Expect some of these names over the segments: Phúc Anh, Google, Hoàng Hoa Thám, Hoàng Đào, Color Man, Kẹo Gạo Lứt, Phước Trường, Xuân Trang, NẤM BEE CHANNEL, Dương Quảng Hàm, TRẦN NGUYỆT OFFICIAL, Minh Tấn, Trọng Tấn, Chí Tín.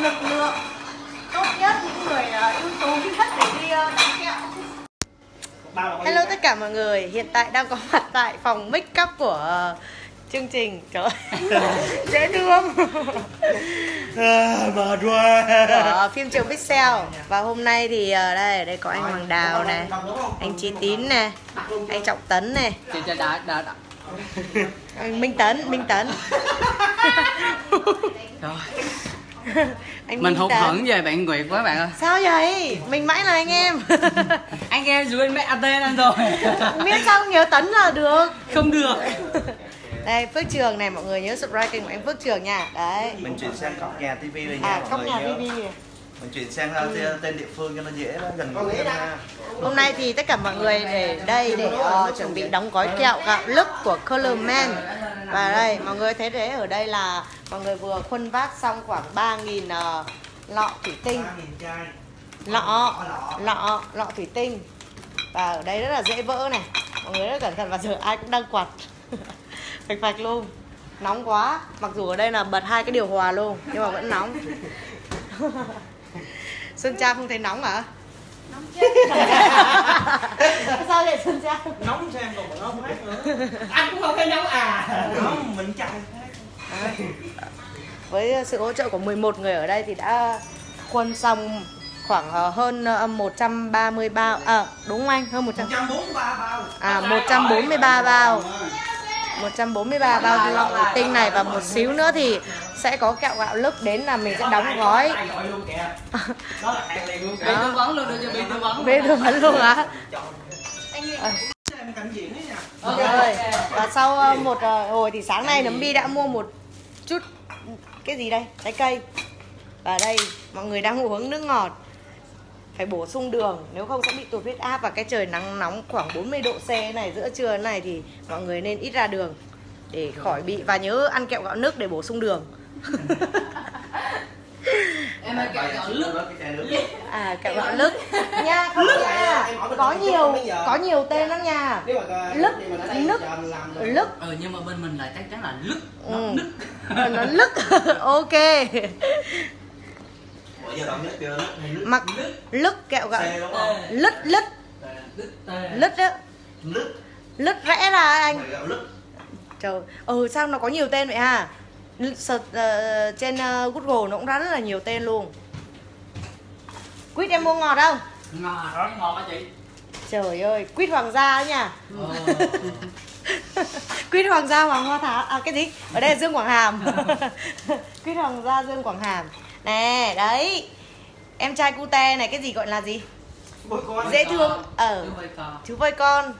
lực lượng tốt nhất, những người ưu tú nhất để đi bán kẹo. Hello tất cả mọi người, hiện tại đang có mặt tại phòng make up của chương trình. Trời ơi, dễ thương. Của phim trường Pixel. Và hôm nay thì đây có anh Hoàng Đào này, anh Chí Tín này, anh Trọng Tấn này, anh Minh Tấn. Anh mình hụt hẫng về bạn Nguyệt quá bạn ơi. Sao vậy? Mình mãi là anh em. Anh em dù anh mẹ AT ăn rồi. Biết sao nhớ Tấn là được. Không được. Đây, Phước Trường này, mọi người nhớ subscribe kênh của anh Phước Trường nha. Đấy. Mình chuyển sang Cóc Nhà TV rồi nha. À, Cóc Nhà TV. Mình chuyển sang tên địa phương cho nó dễ, nó gần gũi hơn. Hôm nay thì tất cả mọi người để đây để chuẩn bị đóng gói kẹo gạo lứt của Color Man. Và đây, mọi người thấy đấy, ở đây là mọi người vừa khuân vác xong khoảng 3.000 lọ thủy tinh. Lọ thủy tinh. Và ở đây rất là dễ vỡ này. Mọi người rất cẩn thận, và giờ ai cũng đang quạt. Phạch luôn. Nóng quá. Mặc dù ở đây là bật 2 cái điều hòa luôn, nhưng mà vẫn nóng. Xuân Trang không thấy nóng hả? Nóng chết. Sao vậy Xuân Trang? Nóng xem còn nó không hết nữa. Anh cũng không thấy nóng à? Nóng mình chạy. Với sự hỗ trợ của 11 người ở đây thì đã khuôn xong khoảng hơn 130 bao. À, đúng không anh? Hơn 143 bao. À, 143 bao. 143 bao lọ thủy tinh này, và một xíu nữa thì sẽ có kẹo gạo lứt đến là mình sẽ đóng gói. Bê tư vấn luôn hả? Rồi, và sau một hồi thì sáng nay Nấm Bi đã mua một chút cái gì đây? Trái cây. Và đây mọi người đang uống nước ngọt. Phải bổ sung đường, nếu không sẽ bị tụt huyết áp, và cái trời nắng nóng khoảng 40 độ C này, giữa trưa này thì mọi người nên ít ra đường để khỏi bị, và nhớ ăn kẹo gạo nước để bổ sung đường. Em ơi, kẹo gạo lứt nha, không nha, có nhiều tên lắm nha. Lứt. Nhưng mà bên mình lại chắc chắn là lứt, nó lứt. Ok. Mặc lứt kẹo gạo lứt á, lứt rẽ là anh. Trời, sao nó có nhiều tên vậy ha? Search trên Google nó cũng ra rất là nhiều tên luôn. Quýt em mua ngọt không? Ngọt, rất ngọt á chị. Trời ơi, quýt hoàng gia á nha. Quýt hoàng gia Hoàng Hoa Thám. À cái gì? Ở đây là Dương Quảng Hàm. Quýt hoàng gia Dương Quảng Hàm. Nè, đấy. Em trai cute này, cái gì gọi là gì? Dễ thương. Chú voi con.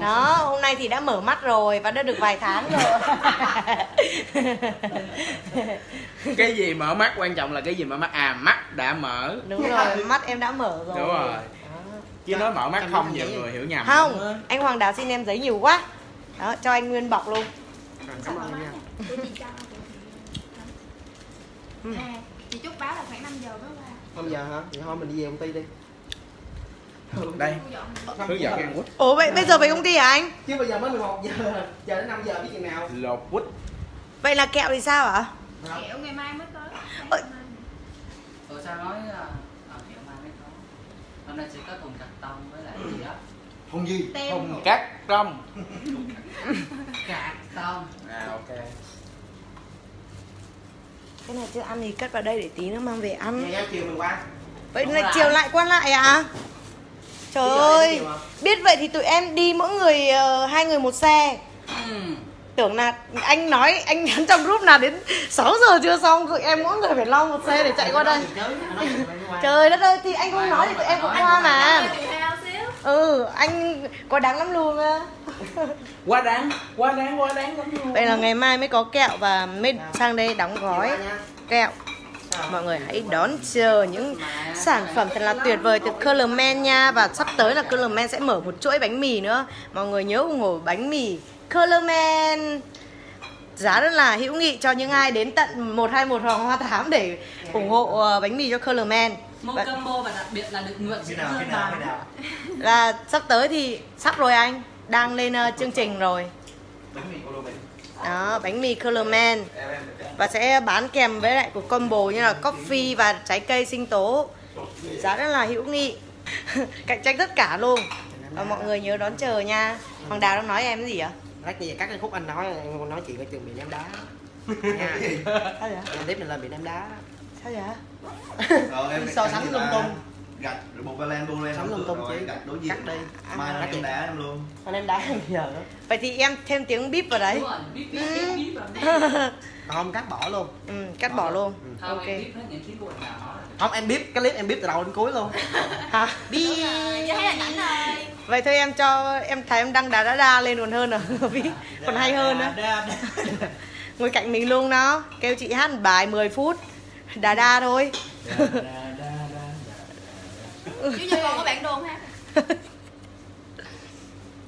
Đó, hôm nay thì đã mở mắt rồi và đã được vài tháng rồi. Cái gì mở mắt, quan trọng là cái gì mở mắt. À, mắt đã mở. Đúng rồi, mắt em đã mở rồi. Đúng rồi. Chứ nói mở mắt em không, nhiều người hiểu nhầm. Không, đúng. Anh Hoàng Đào xin em giấy nhiều quá. Đó, cho anh nguyên bọc luôn. Cảm ơn nha. Chị chúc báo là khoảng 5 giờ mới qua. 5 giờ hả? Thì thôi mình đi về công ty đi. Đây. Hướng dẫn ăn quýt. Ủa vậy bây giờ về công ty hả anh? Chứ bây giờ mới 11 giờ, chờ đến 5 giờ biết chừng nào. Lột quýt. Vậy là kẹo thì sao hả? Kẹo ngày mai mới tới. Ủa sao nói là ngày mai mới có. Hôm nay sẽ có thùng cắt tông với lại gì đó. Thùng gì? Thùng cắt tông. Cắt tông. À ok. Cái này chưa ăn thì cất vào đây để tí nữa mang về ăn. Vậy chiều mình qua. Vậy là chiều lại qua lại à? Trời ơi, biết vậy thì tụi em đi mỗi người 2 người một xe. Tưởng là anh nói, anh nhắn trong group là đến 6 giờ chưa xong, tụi em mỗi người phải lo một xe để chạy qua đây. Trời đất ơi, thì anh không nói thì tụi em cũng qua mà. Ừ, anh quá đáng lắm luôn á. Quá đáng lắm luôn. Vậy là ngày mai mới có kẹo và mới sang đây đóng gói kẹo. Mọi người hãy đón chờ những sản phẩm thật là tuyệt vời từ Color Man nha. Và sắp tới là Color Man sẽ mở một chuỗi bánh mì nữa. Mọi người nhớ ủng hộ bánh mì Color Man. Giá rất là hữu nghị cho những ai đến tận 121 Hoàng Hoa Thám để ủng hộ bánh mì cho Color Man. Một combo và đặc biệt là được mượn là sắp tới thì sắp rồi anh đang lên chương trình rồi. Bánh mì Color Man. Đó, bánh mì Color Man. Và sẽ bán kèm với lại một combo như là coffee và trái cây sinh tố. Giá rất là hữu nghị. Cạnh tranh tất cả luôn. Và mọi người nhớ đón chờ nha. Hoàng Đào đang nói em cái gì ạ? Lát như vậy các anh Phúc Anh nói chuyện ở trường miền Nam đá. Nha. Sao vậy? Em tiếp mình lên miền Nam đá. Sao vậy? Em so sánh lung tung. Gạch một Valan luôn em. Sắm lung tung chứ. Gạch đối diện. Cắt đi. Mai em đá em luôn. Anh em đá em bây giờ. Vậy thì em thêm tiếng bíp vào đấy. Không, cắt bỏ luôn. Ừ, cắt bỏ luôn. Ok. Không, em bíp cái clip em bíp từ đầu đến cuối luôn. Hả? Bíp. Vậy thôi em cho em thấy em đăng đá đá lên còn hơn rồi. Còn hay hơn nữa. Ngồi cạnh mình luôn đó. Kêu chị hát bài 10 phút. Đá đá thôi. Chú cho con có bạn đồn ha.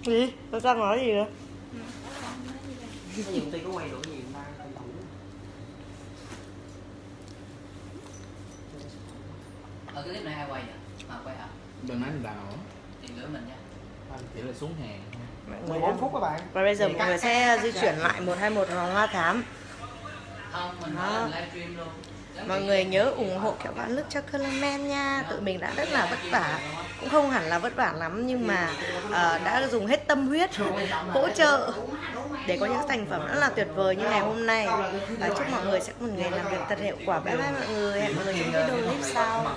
Gì? Nó sang nói gì nữa? Công ty có quay được gì mà ở cái clip này ai quay vậy? Mà quay hả? Đừng nói Đào tiền lửa mình nha. Chỉ là xuống hàng. 14 phút các bạn. Và bây giờ mọi người sẽ di chuyển lại 121 Hoàng Hoa Thám. Không, mình livestream luôn. Mọi người nhớ ủng hộ Kẹo Gạo Lứt cho Color Man nha. Tụi mình đã rất là vất vả. Cũng không hẳn là vất vả lắm, nhưng mà đã dùng hết tâm huyết hỗ trợ để có những thành phẩm rất là tuyệt vời như ngày hôm nay. Chúc mọi người sẽ một ngày làm việc thật hiệu quả. Bye bye mọi người. Hẹn mọi người trong video clip sau.